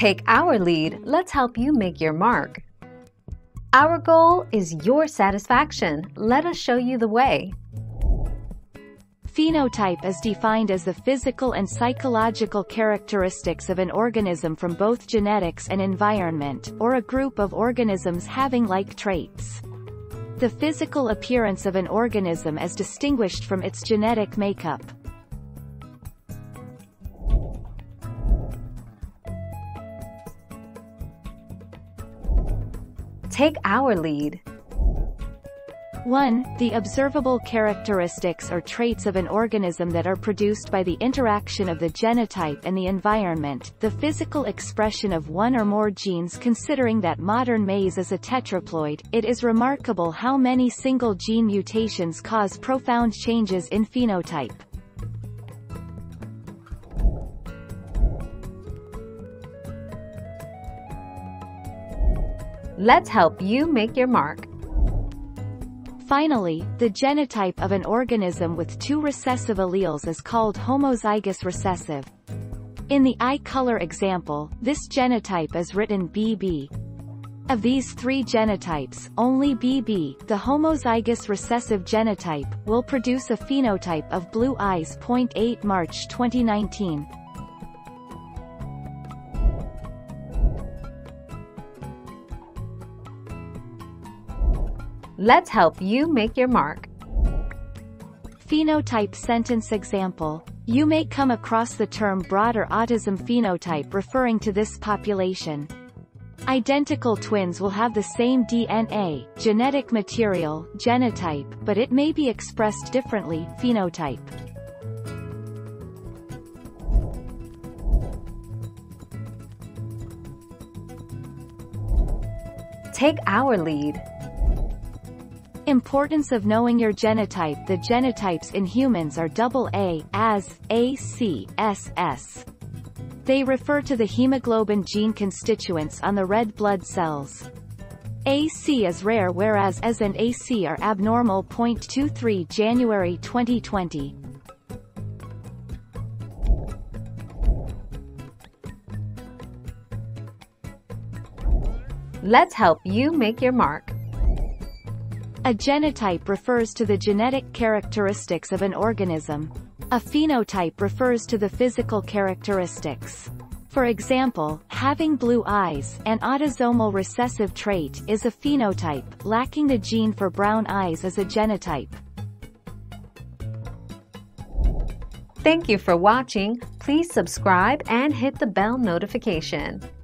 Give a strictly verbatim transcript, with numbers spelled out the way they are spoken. Take our lead, let's help you make your mark. Our goal is your satisfaction. Let us show you the way. Phenotype is defined as the physical and psychological characteristics of an organism from both genetics and environment, or a group of organisms having like traits. The physical appearance of an organism is distinguished from its genetic makeup. Take our lead. one The observable characteristics or traits of an organism that are produced by the interaction of the genotype and the environment, the physical expression of one or more genes. Considering that modern maize is a tetraploid, it is remarkable how many single gene mutations cause profound changes in phenotype. Let's help you make your mark. Finally, the genotype of an organism with two recessive alleles is called homozygous recessive. In the eye color example, this genotype is written B B. Of these three genotypes, only B B, the homozygous recessive genotype, will produce a phenotype of blue eyes. eight March twenty nineteen. Let's help you make your mark. Phenotype sentence example. You may come across the term broader autism phenotype referring to this population. Identical twins will have the same D N A, genetic material, genotype, but it may be expressed differently, phenotype. Take our lead. Importance of knowing your genotype. The genotypes in humans are double A, AS, A C, S S. They refer to the hemoglobin gene constituents on the red blood cells. A C is rare, whereas S and A C are abnormal. twenty-three January twenty twenty. Let's help you make your mark. A genotype refers to the genetic characteristics of an organism. A phenotype refers to the physical characteristics. For example, having blue eyes, an autosomal recessive trait, is a phenotype. Lacking the gene for brown eyes is a genotype. Thank you for watching. Please subscribe and hit the bell notification.